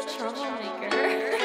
TroubleMaker.